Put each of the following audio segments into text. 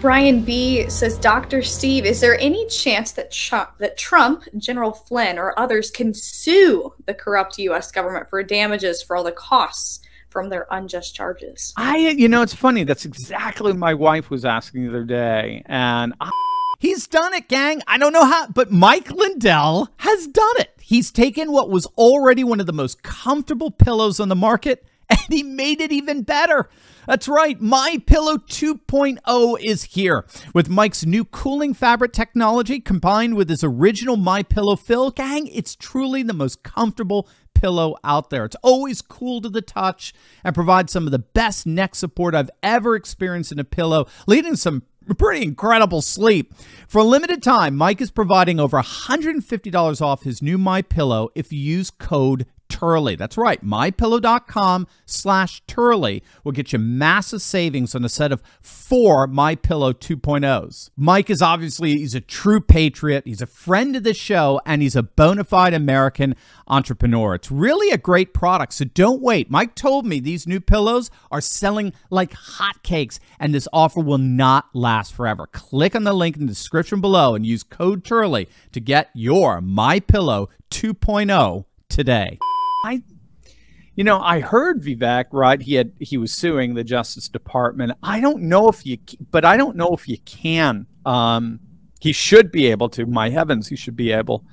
Brian B. says, Dr. Steve, is there any chance that Trump, General Flynn, or others can sue the corrupt U.S. government for damages for all the costs from their unjust charges? You know, it's funny. That's exactly what my wife was asking the other day. And he's done it, gang. I don't know how, but Mike Lindell has done it. He's taken what was already one of the most comfortable pillows on the market, and he made it even better. That's right, MyPillow 2.0 is here. With Mike's new cooling fabric technology combined with his original MyPillow fill, gang, it's truly the most comfortable pillow out there. It's always cool to the touch and provides some of the best neck support I've ever experienced in a pillow, leading to some pretty incredible sleep. For a limited time, Mike is providing over $150 off his new MyPillow if you use code Turley. That's right. MyPillow.com/Turley will get you massive savings on a set of 4 MyPillow 2.0s. Mike is obviously, he's a true patriot. He's a friend of the show, and he's a bona fide American entrepreneur. It's really a great product, so don't wait. Mike told me these new pillows are selling like hotcakes, and this offer will not last forever. Click on the link in the description below and use code Turley to get your MyPillow 2.0 today. You know, I heard Vivek, right? He was suing the Justice Department. I don't know if you can. He should be able to. My heavens, he should be able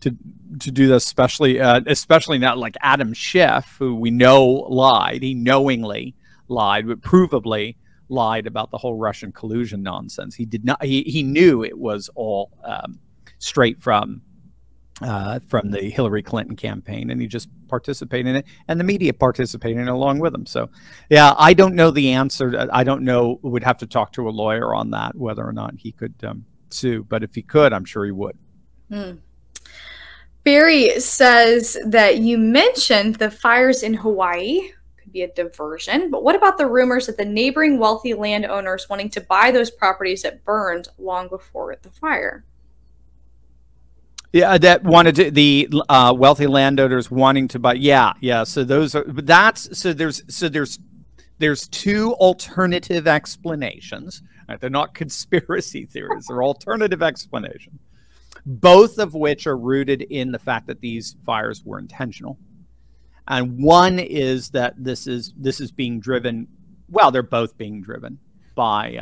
to do this, especially not like Adam Schiff, who we know lied. He knowingly lied, but provably lied about the whole Russian collusion nonsense. He did not. He knew it was all straight from the Hillary Clinton campaign, and he just participated in it, and the media participated in it along with him. So yeah, I don't know the answer. I don't know. Would have to talk to a lawyer on that, whether or not he could sue, but if he could, I'm sure he would. Barry says that you mentioned the fires in Hawaii could be a diversion, but what about the rumors that the neighboring wealthy landowners wanting to buy those properties that burned long before the fire? Yeah, that wanted to, the wealthy landowners wanting to buy. Yeah. So those are, there's two alternative explanations. Right? They're not conspiracy theories. They're alternative explanations, both of which are rooted in the fact that these fires were intentional. And one is that this is being driven. Well, they're both being driven by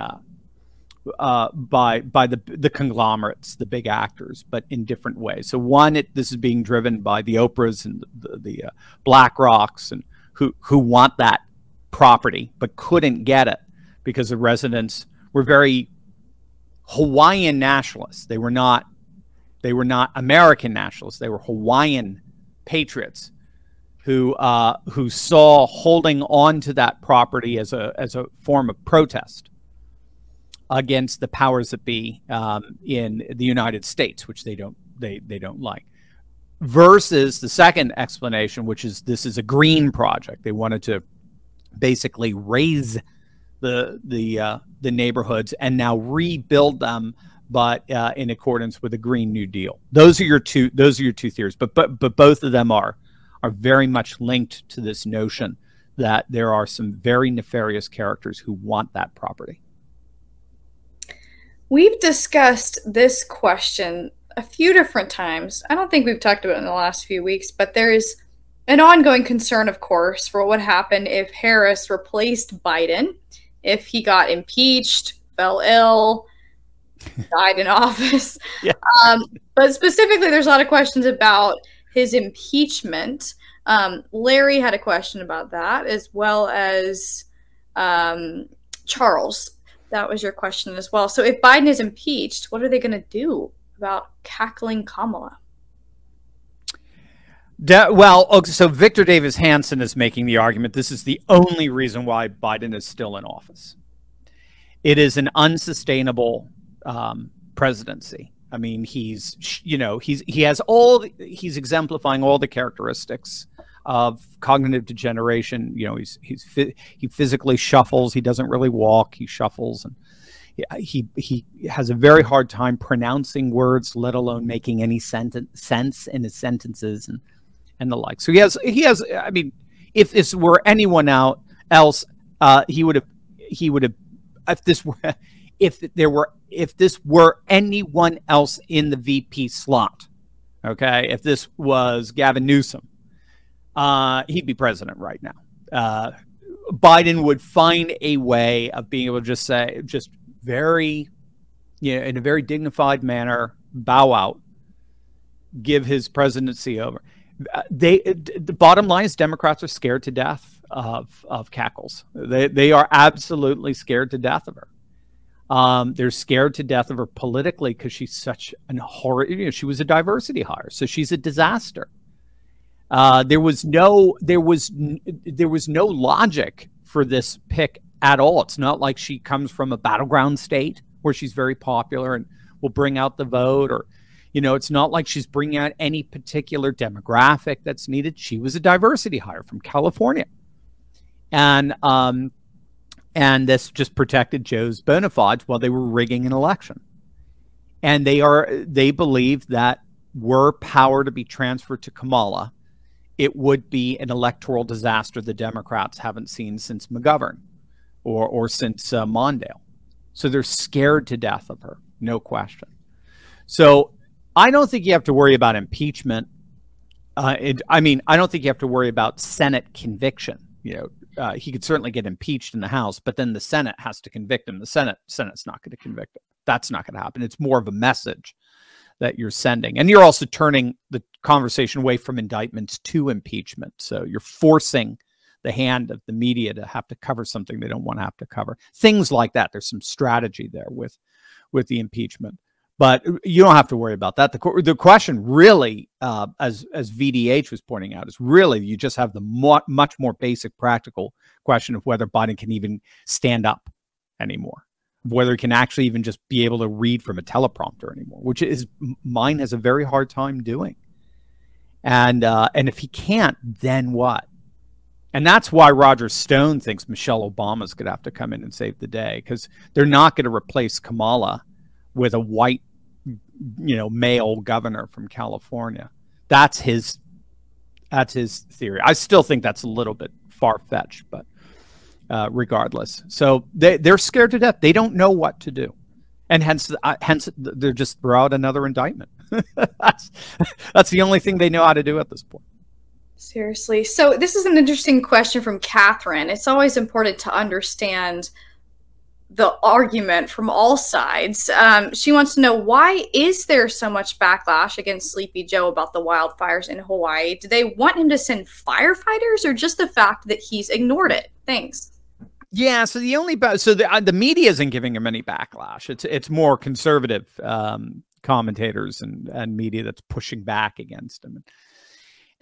the conglomerates, the big actors, but in different ways. So one, this is being driven by the Oprahs and the Black Rocks, and who want that property but couldn't get it because the residents were very Hawaiian nationalists. They were not American nationalists. They were Hawaiian patriots who saw holding on to that property as a form of protest against the powers that be in the United States, which they don't like, versus the second explanation, which is this is a green project. They wanted to basically raise the neighborhoods and now rebuild them, but in accordance with the Green New Deal. Those are your two theories, but both of them are very much linked to this notion that there are some very nefarious characters who want that property. We've discussed this question a few different times. I don't think we've talked about it in the last few weeks, but there is an ongoing concern, of course, for what would happen if Harris replaced Biden, if he got impeached, fell ill, died in office. Yeah. But specifically, there's a lot of questions about his impeachment. Larry had a question about that, as well as Charles. That was your question as well. So if Biden is impeached, what are they going to do about cackling Kamala? So Victor Davis Hanson is making the argument this is the only reason why Biden is still in office. It is an unsustainable presidency. I mean, he's exemplifying all the characteristics of cognitive degeneration. You know, he physically shuffles. He doesn't really walk. He shuffles, and he has a very hard time pronouncing words, let alone making any sense in his sentences and the like. So he has. I mean, if this were anyone else, he would have. If this were if this were anyone else in the VP slot, okay, if this was Gavin Newsom, he'd be president right now. Biden would find a way of being able to just say, just very, you know, in a very dignified manner, bow out, give his presidency over. The bottom line is Democrats are scared to death of Cackles. They are absolutely scared to death of her. They're scared to death of her politically because she's such an horror. You know, she was a diversity hire, so she's a disaster. There was no logic for this pick at all. It's not like she comes from a battleground state where she's very popular and will bring out the vote, or, you know, it's not like she's bringing out any particular demographic that's needed. She was a diversity hire from California. And this just protected Joe's bona fides while they were rigging an election. And they believe that were power to be transferred to Kamala, it would be an electoral disaster the Democrats haven't seen since McGovern or since Mondale. So they're scared to death of her, no question. So I don't think you have to worry about impeachment. I don't think you have to worry about Senate conviction. You know, he could certainly get impeached in the House, but then the Senate has to convict him. The Senate's not going to convict him. That's not going to happen. It's more of a message that you're sending. And you're also turning the conversation away from indictments to impeachment. So you're forcing the hand of the media to have to cover something they don't want to have to cover. Things like that. There's some strategy there with the impeachment. But you don't have to worry about that. The question really, as VDH was pointing out, is really you just have the much more basic practical question of whether Biden can even stand up anymore, whether he can actually even just be able to read from a teleprompter anymore, which is mine has a very hard time doing. And if he can't, then what? And that's why Roger Stone thinks Michelle Obama's going to have to come in and save the day, because they're not going to replace Kamala with a white, you know, male governor from California. That's his theory. I still think that's a little bit far-fetched, but regardless. So they're scared to death. They don't know what to do. And hence they're just throw out another indictment. that's the only thing they know how to do at this point. Seriously. So this is an interesting question from Catherine. It's always important to understand the argument from all sides. She wants to know, why is there so much backlash against Sleepy Joe about the wildfires in Hawaii? Do they want him to send firefighters, or just the fact that he's ignored it? Thanks. Yeah, so the media isn't giving him any backlash. It's more conservative commentators and media that's pushing back against him.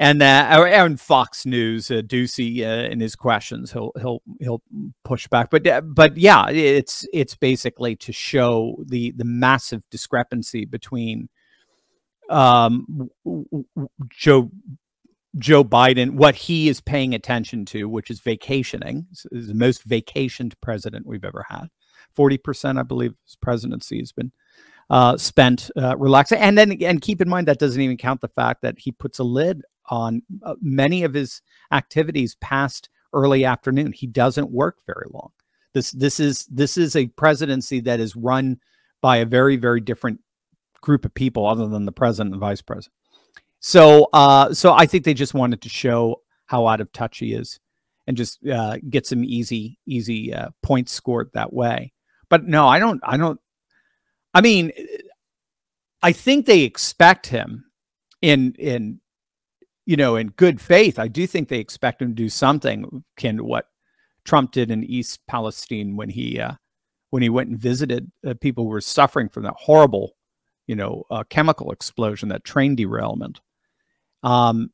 And Fox News, Ducey, in his questions, he'll push back. But yeah, it's basically to show the massive discrepancy between Joe Biden, what he is paying attention to, which is vacationing. Is the most vacationed president we've ever had. 40%, I believe, his presidency has been spent relaxing. And keep in mind that doesn't even count the fact that he puts a lid on many of his activities past early afternoon. He doesn't work very long. This is a presidency that is run by a very, very different group of people other than the president and vice president. So I think they just wanted to show how out of touch he is and just get some easy points scored that way. But no, I mean, I think they expect him in good faith. I do think they expect him to do something akin to what Trump did in East Palestine when he went and visited people who were suffering from that horrible, chemical explosion, that train derailment. They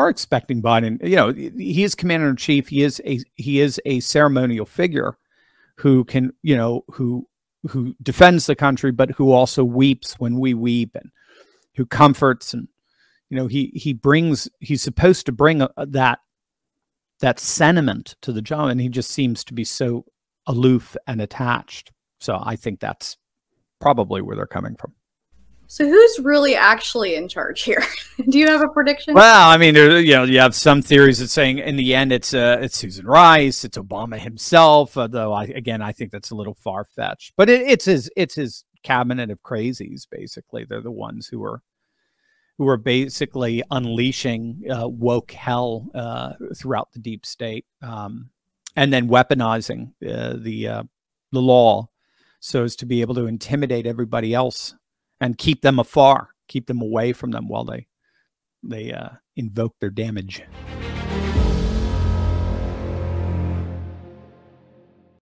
are expecting Biden. You know, he is commander in chief. He is a ceremonial figure who can, who defends the country, but who also weeps when we weep, and who comforts, and he's supposed to bring that sentiment to the job, and he just seems to be so aloof and attached. So I think that's probably where they're coming from. So who's really actually in charge here? Do you have a prediction? Well, I mean, there, you know, you have some theories that saying in the end it's Susan Rice, it's Obama himself. Though I think that's a little far fetched. But it's his cabinet of crazies. Basically, they're the ones who are basically unleashing woke hell throughout the deep state, and then weaponizing the law so as to be able to intimidate everybody else and keep them afar, keep them away from them while they invoke their damage.